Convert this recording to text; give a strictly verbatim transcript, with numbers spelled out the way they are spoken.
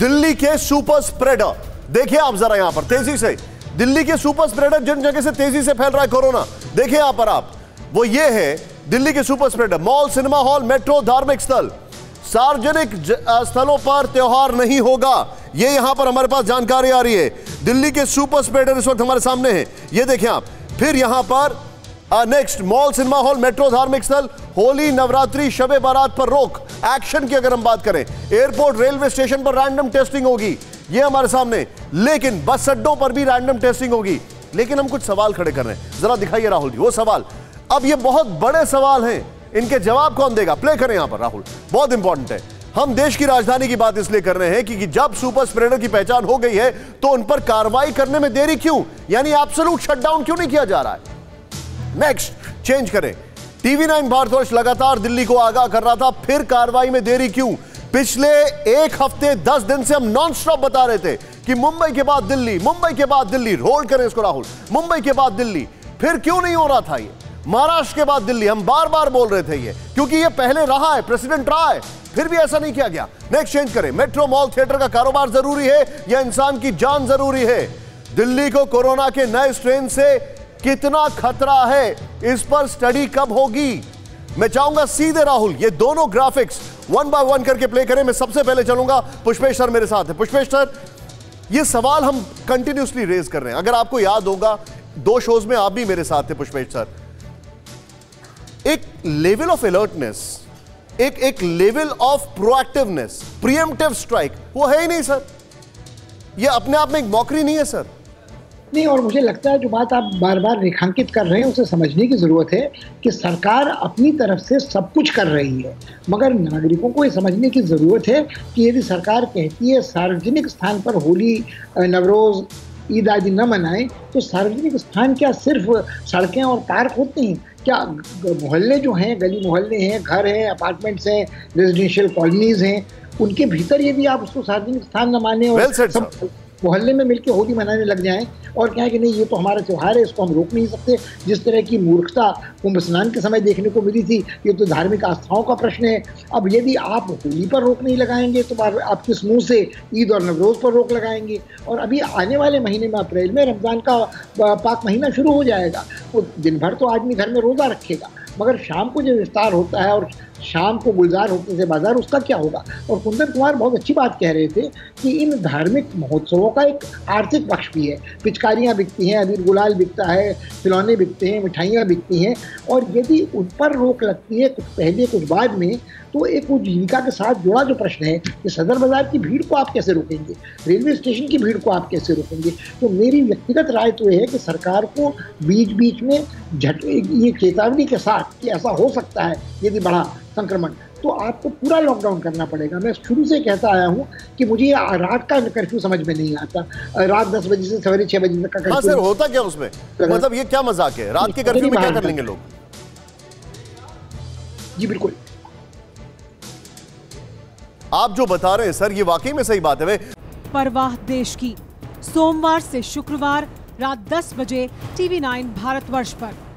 दिल्ली के super spreader, देखिए आप जरा यहां पर तेजी से, दिल्ली के सुपर स्प्रेडर जिन जगह से तेजी से फैल रहा है कोरोना, देखिए यहां पर आप, वो ये है दिल्ली के super spreader. Mall, cinema hall, metro, धार्मिक स्थल, सार्वजनिक स्थलों पर त्योहार नहीं होगा, ये यहां पर हमारे पास जानकारी आ रही है। दिल्ली के सुपर स्प्रेडर इस वक्त हमारे सामने है, ये देखिए आप। फिर यहां पर next, mall, cinema hall, metro, धार्मिक स्थल, होली, नवरात्रि, शबे बारात पर रोक। एक्शन की अगर हम बात करें, एयरपोर्ट, रेलवे स्टेशन पर रैंडम टेस्टिंग होगी, ये हमारे सामने। लेकिन बस अड्डों पर भी रैंडम टेस्टिंग होगी। लेकिन हम कुछ सवाल खड़े कर रहे हैं, जरा दिखाइए राहुल जी वो सवाल। अब ये बहुत बड़े सवाल हैं, इनके जवाब कौन देगा? प्ले करें यहां पर राहुल, बहुत इंपॉर्टेंट है। हम देश की राजधानी की बात इसलिए कर रहे हैं कि जब सुपर स्प्रेडर की पहचान हो गई है तो उन पर कार्रवाई करने में देरी क्यों, यानी एब्सोल्यूट शटडाउन क्यों नहीं किया जा रहा है? नेक्स्ट, चेंज करें। टीवी नाइन भारतवर्ष लगातार दिल्ली को आगाह कर रहा था, फिर कार्रवाई में देरी क्यों? पिछले एक हफ्ते दस दिन से हम नॉन स्टॉप बता रहे थे कि मुंबई के बाद दिल्ली, मुंबई के बाद दिल्ली, रोल करें इसको राहुल, मुंबई के बाद दिल्ली, फिर क्यों नहीं हो रहा था ये? महाराष्ट्र के बाद दिल्ली, हम बार बार बोल रहे थे ये, क्योंकि ये पहले रहा है, प्रेसिडेंट रहा है, फिर भी ऐसा नहीं किया गया। नेक्स्ट, चेंज करें। मेट्रो, मॉल, थिएटर का कारोबार जरूरी है या इंसान की जान जरूरी है? दिल्ली को कोरोना के नए स्ट्रेन से कितना खतरा है, इस पर स्टडी कब होगी? मैं चाहूंगा सीधे राहुल ये दोनों ग्राफिक्स वन बाय वन करके प्ले करें। मैं सबसे पहले चलूंगा, पुष्पेश सर मेरे साथ है। पुष्पेश सर, ये सवाल हम कंटिन्यूसली रेज कर रहे हैं, अगर आपको याद होगा दो शोज में आप भी मेरे साथ थे पुष्पेश सर। एक लेवल ऑफ अलर्टनेस, एक एक level of proactiveness, pre-emptive strike, वो है ही नहीं सर। ये अपने आप में एक मौकरी नहीं है सर? नहीं, और मुझे लगता है जो बात आप बार बार रेखांकित कर रहे हैं उसे समझने की ज़रूरत है कि सरकार अपनी तरफ से सब कुछ कर रही है, मगर नागरिकों को ये समझने की ज़रूरत है कि यदि सरकार कहती है सार्वजनिक स्थान पर होली, नवरोज़, ईद आदि न मनाएं, तो सार्वजनिक स्थान क्या सिर्फ सड़कें और पार्क होते हैं? क्या मोहल्ले जो हैं, गली मोहल्ले हैं, घर हैं, अपार्टमेंट्स हैं, रेजिडेंशियल कॉलोनीज़ हैं, उनके भीतर यदि आप उसको सार्वजनिक स्थान न माने और सब मोहल्ले में मिलकर होली मनाने लग जाएं और क्या है कि नहीं ये तो हमारा त्यौहार है, इसको हम रोक नहीं सकते, जिस तरह की मूर्खता कुंभ स्नान के समय देखने को मिली थी, ये तो धार्मिक आस्थाओं का प्रश्न है। अब यदि आप होली पर रोक नहीं लगाएंगे तो आप किस मुंह से ईद और नवरोज़ पर रोक लगाएंगे? और अभी आने वाले महीने में अप्रैल में रमज़ान का पाक महीना शुरू हो जाएगा, वो दिन भर तो आदमी घर में रोज़ा रखेगा, मगर शाम को जो इफ्तार होता है और शाम को गुलजार होते से बाजार, उसका क्या होगा? और कुंदन कुमार बहुत अच्छी बात कह रहे थे कि इन धार्मिक महोत्सवों का एक आर्थिक पक्ष भी है। पिचकारियाँ बिकती हैं, अबीर गुलाल बिकता है, खिलौने बिकते हैं, मिठाइयाँ बिकती हैं, और यदि उन पर रोक लगती है कुछ पहले कुछ बाद में, तो एक वो जीविका के साथ जुड़ा जो प्रश्न है कि सदर बाजार की भीड़ को आप कैसे रोकेंगे, रेलवे स्टेशन की भीड़ को आप कैसे रोकेंगे? तो मेरी व्यक्तिगत राय तो यह है कि सरकार को बीच बीच में झट ये चेतावनी के साथ कि ऐसा हो सकता है यदि बढ़ा संक्रमण, तो आपको पूरा लॉकडाउन करना पड़ेगा। मैं शुरू से कहता आया हूँ कि मुझे ये रात का कर्फ्यू समझ में नहीं आता, रात दस बजे से सवेरे छह बजे तक का कर्फ्यू। हाँ सर, होता क्या उसमें? मतलब ये क्या मजाक है? रात के कर्फ्यू में क्या कर लेंगे लोग? जी बिल्कुल, आप जो बता रहे हैं सर ये वाकई में सही बात है। वे परवाह देश की, सोमवार से शुक्रवार रात दस बजे टीवी नाइन भारतवर्ष पर।